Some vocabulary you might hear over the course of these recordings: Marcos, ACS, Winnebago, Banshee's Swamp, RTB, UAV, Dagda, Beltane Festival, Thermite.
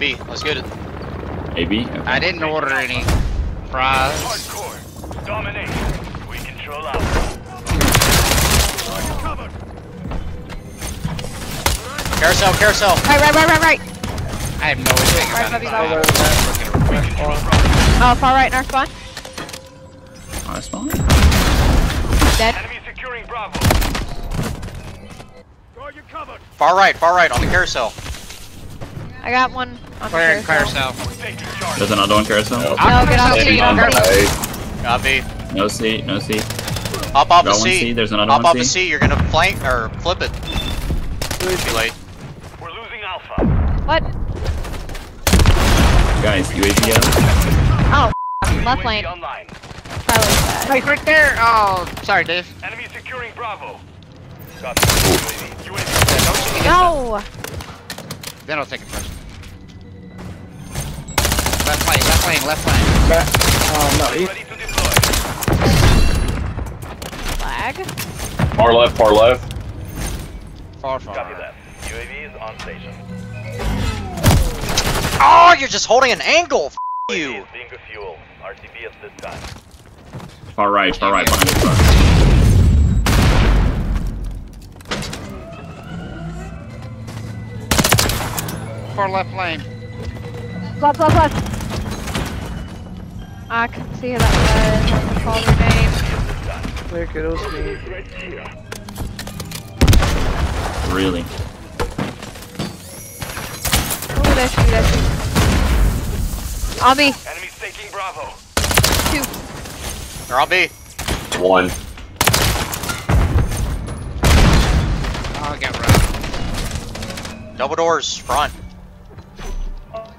AB, let's get it. AB? Okay. I didn't order any fries. Hardcore. Dominate. We control out. Carousel, carousel. Right. I have no idea. Far right in our spawn. Our spawn? Dead. Enemy securing Bravo. You're covered. Far right on the carousel. I got one on the carousel. There's another one carousel. No, get on C, Copy. No C, no C. Hop off the C. There's another one C. Hop off the C, you're gonna flank or flip it. Too late. We're losing Alpha. What? Guys, UAV out. Oh, left lane. Hey, right there! Oh, sorry, Dave. Enemy securing Bravo. Copy. No! They don't take a question. Left lane, left lane, left lane. Oh no, he's ready to deploy. Flag? Far left, far left. Far. Copy that. UAV is on station. Oh, you're just holding an angle! F you! Fuel. RTB at this time. Far right, behind the front. Far left lane. Left. I can see that was called her name. Look at those things. Really? Oh, that's you. I'll be. Enemy's taking Bravo. Two. Or I'll be. One. Oh, I got right. Double doors, front.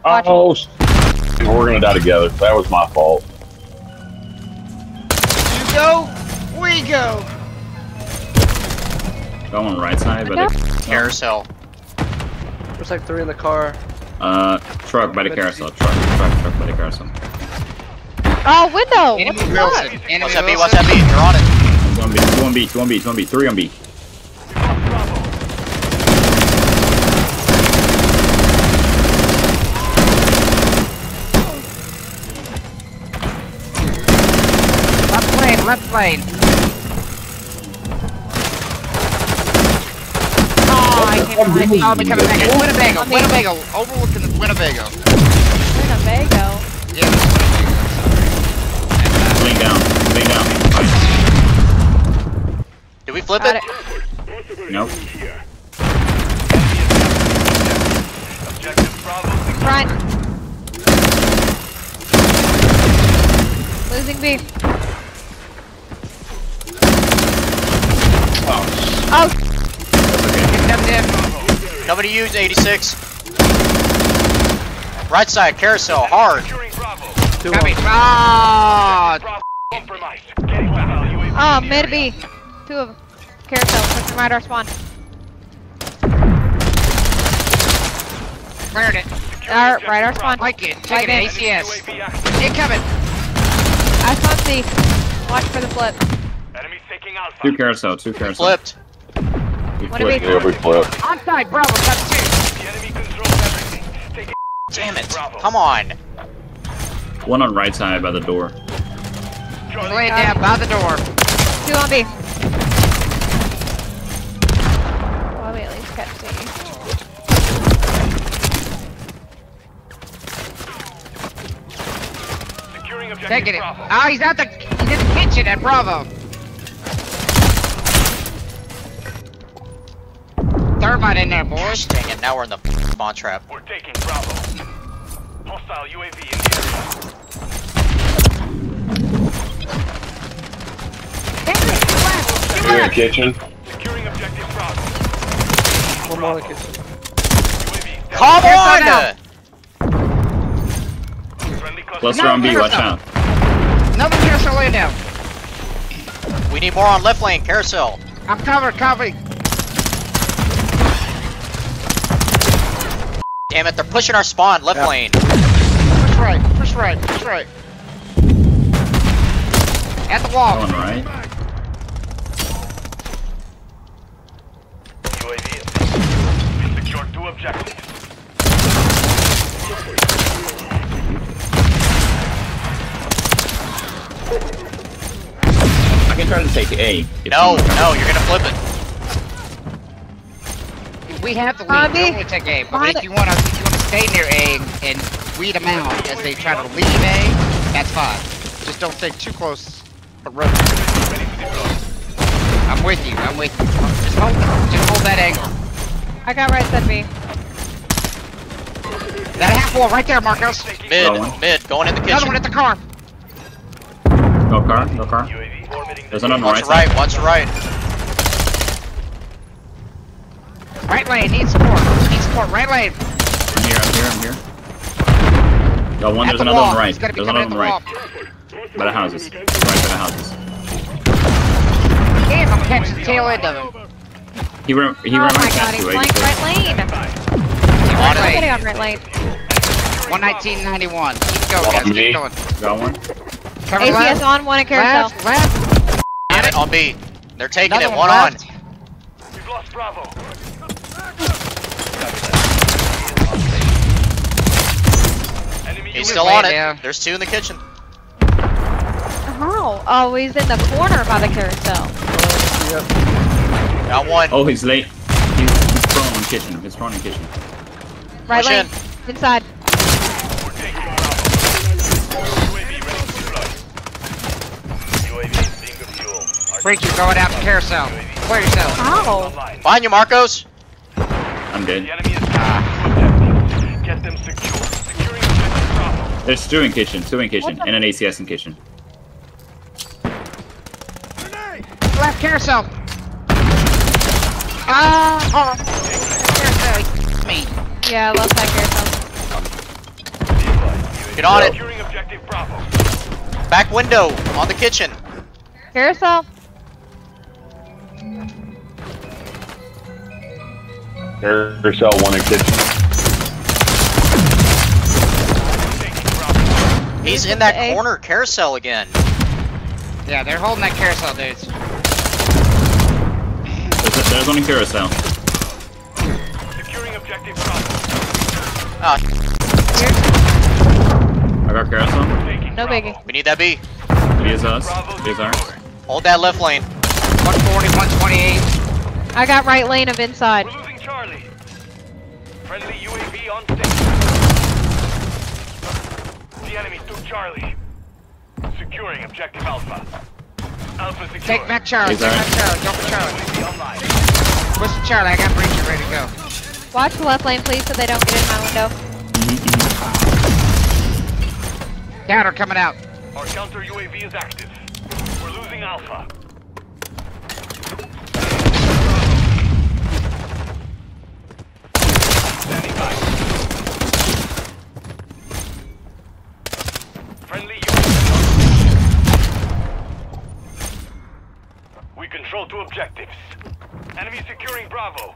Oh, we're gonna die together. That was my fault. You go, we go. Going right side, but it's carousel. There's like three in the car. Truck by the carousel. Truck by the carousel. Oh, window. Enemy Wilson. What's that B? What's that B? You're on it. 2 on B. 2 on B. 2 on B. 3 on B. Left lane. Oh, I can't believe I'm coming back. Winnebago. Overlooking the Winnebago. Yeah, Winnebago. Lay down. Lay down. Did we flip it? Nope. Front. Losing B. Oh! Okay. WU's 86. Right side, carousel, hard. Oh, mid B. Two of them. Carousel, pushing right our spawn. Murdered it. Right our spawn. Like it. Take an ACS. Incoming. I saw C. Watch for the flip. Enemy's taking out. Two carousel. Flipped. We flipped. Onside, Bravo, got two. The enemy controls everything. Take it. Damn it. Bravo. Come on. One on right side by the door. Laying down by the door. Two on B. Well, we at least kept seeing. Securing objective. Taking it. Bravo. Oh, he's out the in the kitchen at Bravo. Thermite in there, boys. Dang it, now we're in the spawn trap. We're taking Bravo. Hostile UAV in the area. You're in the kitchen. Securing objective Bravo. One more in the kitchen. UAV. Come on! Cluster on B, watch out. Another carousel lay down. We need more on left lane, carousel. I'm covered, copy. Damn it, they're pushing our spawn, left lane. Push right. At the wall. Going right. UAV. Secure two objectives. I can try to take aim. No, no, you're gonna flip it. We have to leave. We're gonna take aim. But if you want to stay near A and weed them out as they try to leave A, that's fine. Just don't stay too close. I'm with you. I'm with you. Just hold that angle. I got right side B. That half wall right there, Marcos. Mid, going in the kitchen. Another one at the car. No car, no car. There's another on the right. Watch the right, watch right. Right lane, need support. Need support, right lane. I'm here, I'm here, I'm here. Yo, one, there's another on the right. There's another on the right. By the houses. Right by the houses. Damn, I'm catching the tail end of him. He ran right past you. Oh my god, he's flanked right lane. I'm getting on right lane. 119.91. Keep going, guys. Keep going. Got one. Cover APS left. On one at carousel. Left, left. Got it on B. They're taking another it. One left. On. You've lost Bravo. He's still on it. Down. There's two in the kitchen. Oh, oh, he's in the corner by the carousel. Got one. Oh, he's late. He's prone in kitchen. He's prone in kitchen. Right lane, in. Inside. Freak, you're going out the carousel. Clear yourself. Ow. Find you, Marcos. I'm dead. There's two in kitchen, and an ACS in kitchen. Left carousel. Carousel, me. Yeah, I love that carousel. Get on it! Back window, on the kitchen. Carousel. Carousel, one in kitchen. He's in that corner carousel again. Yeah, they're holding that carousel, dudes. There's only carousel. Securing objective Bravo. Oh, here. I got carousel. No biggie. We need that B. B is us. B is ours. Hold that left lane. 140, 128. I got right lane of inside. We're losing Charlie. Friendly UAV on station. The enemy took Charlie. Securing objective Alpha. Alpha secure. Take back Charlie. Take back Charlie. Jump for Charlie. Listen, Charlie, I got Breacher ready to go. Watch the left lane, please, so they don't get in my window. Downer coming out. Our counter UAV is active. We're losing Alpha. Standing by. Friendly UAV. We control two objectives. Enemy securing Bravo.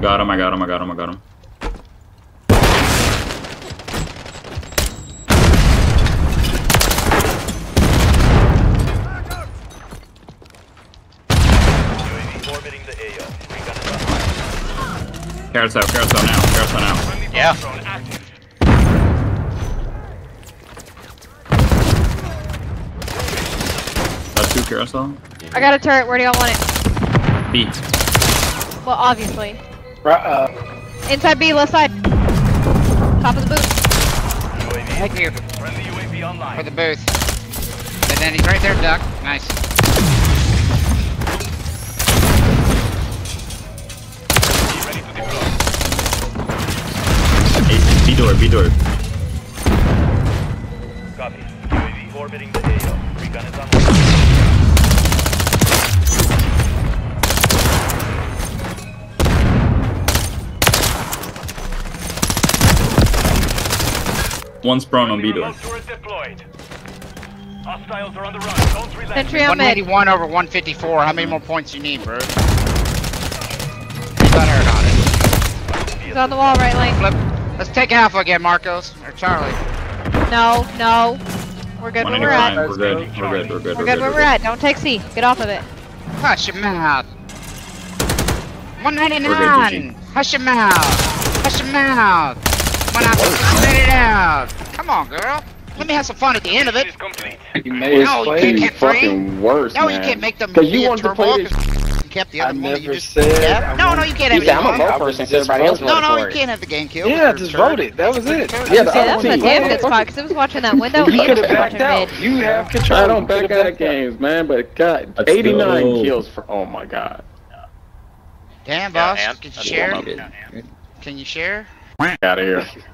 Got him, I got him, I got him, I got him. Carousel, carousel now, carousel now. Yeah. That's two carousel? I got a turret, where do y'all want it? B. Well, obviously. Inside B, left side. Top of the booth. Thank you. For the booth. And then he's right there, Duck. Nice. Hey, B door, B door. Copy. UAV orbiting the AO. Free gun is on. One's prone on B door. Sentry on 181 over 154. How many more points you need, bro? He's got hurt on it. He's on the wall, right lane. Flip. Let's take Alpha again, Marcos or Charlie. No, no. We're good where we're at. We're good. We're good. We're good. We're good where we're at. Don't take C. Get off of it. Hush your mouth. 199! Hush your mouth! Hush your mouth! Come on, spit it out! Come on, girl! Let me have some fun at the end of it! You made his play fucking worse, man. No, you can't make them kept the other one that you just stabbed. No, you can't have it. I'm a low person. No, you can't have the game killed. Yeah, just voted. That was it. Yeah, that was a damn good spot because it was watching that window. You could have backed out. You have control. I don't back out of games, man, but God, 89 kills for, oh my God. Damn, boss. Can you share? Can you share? Out of here.